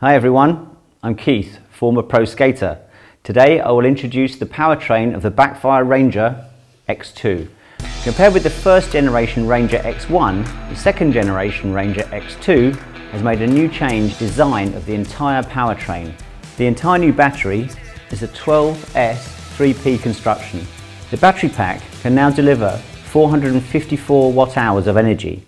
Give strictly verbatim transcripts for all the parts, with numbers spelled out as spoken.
Hi everyone, I'm Keith, former pro skater. Today I will introduce the powertrain of the Backfire Ranger X two. Compared with the first generation Ranger X one, the second generation Ranger X two has made a new change design of the entire powertrain. The entire new battery is a twelve S three P construction. The battery pack can now deliver four hundred fifty-four watt hours of energy.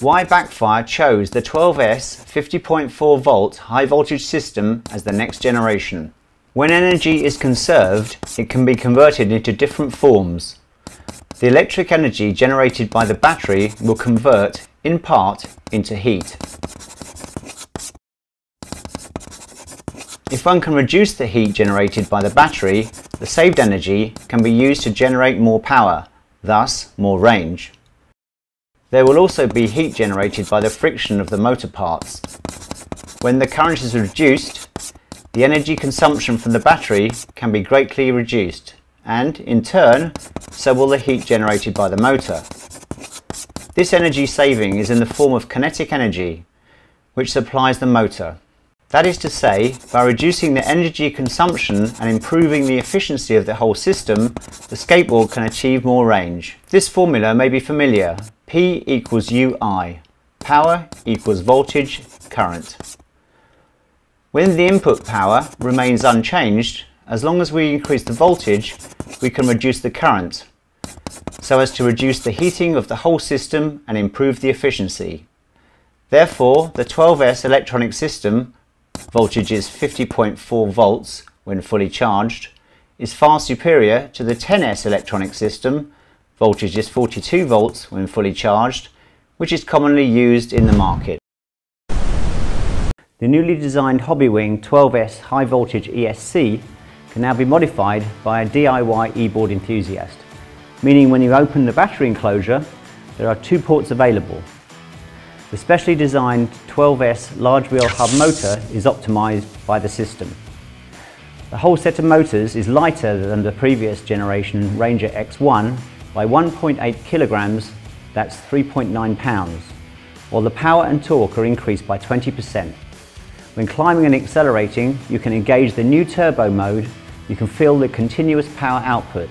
Why Backfire chose the twelve S fifty point four volt high voltage system as the next generation. When energy is conserved, it can be converted into different forms. The electric energy generated by the battery will convert, in part, into heat. If one can reduce the heat generated by the battery, the saved energy can be used to generate more power, thus more range. There will also be heat generated by the friction of the motor parts. When the current is reduced, the energy consumption from the battery can be greatly reduced, and in turn, so will the heat generated by the motor. This energy saving is in the form of kinetic energy, which supplies the motor. That is to say, by reducing the energy consumption and improving the efficiency of the whole system, the skateboard can achieve more range. This formula may be familiar. P equals U I, power equals voltage, current. When the input power remains unchanged, as long as we increase the voltage, we can reduce the current, so as to reduce the heating of the whole system and improve the efficiency. Therefore, the twelve S electronic system, voltage is fifty point four volts when fully charged, is far superior to the ten S electronic system, voltage is forty-two volts when fully charged, which is commonly used in the market. The newly designed Hobbywing twelve S high voltage E S C can now be modified by a D I Y e-board enthusiast, meaning when you open the battery enclosure, there are two ports available. The specially designed twelve S large wheel hub motor is optimised by the system. The whole set of motors is lighter than the previous generation Ranger X one, by one point eight kilograms, that's three point nine pounds, while the power and torque are increased by twenty percent. When climbing and accelerating, you can engage the new turbo mode, you can feel the continuous power output.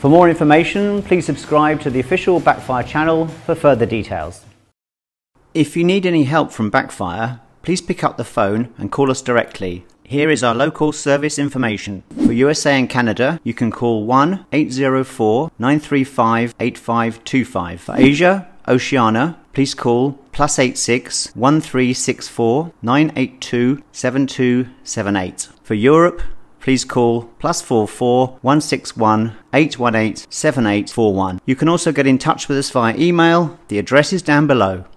For more information, please subscribe to the official Backfire channel for further details. If you need any help from Backfire, please pick up the phone and call us directly. Here is our local service information. For U S A and Canada, you can call one eight zero four, nine three five, eight five two five. For Asia, Oceania, please call plus eight six, one three six four, nine eight two, seven two seven eight. For Europe, please call plus four four, one six one, eight one eight, seven eight four one. You can also get in touch with us via email. The address is down below.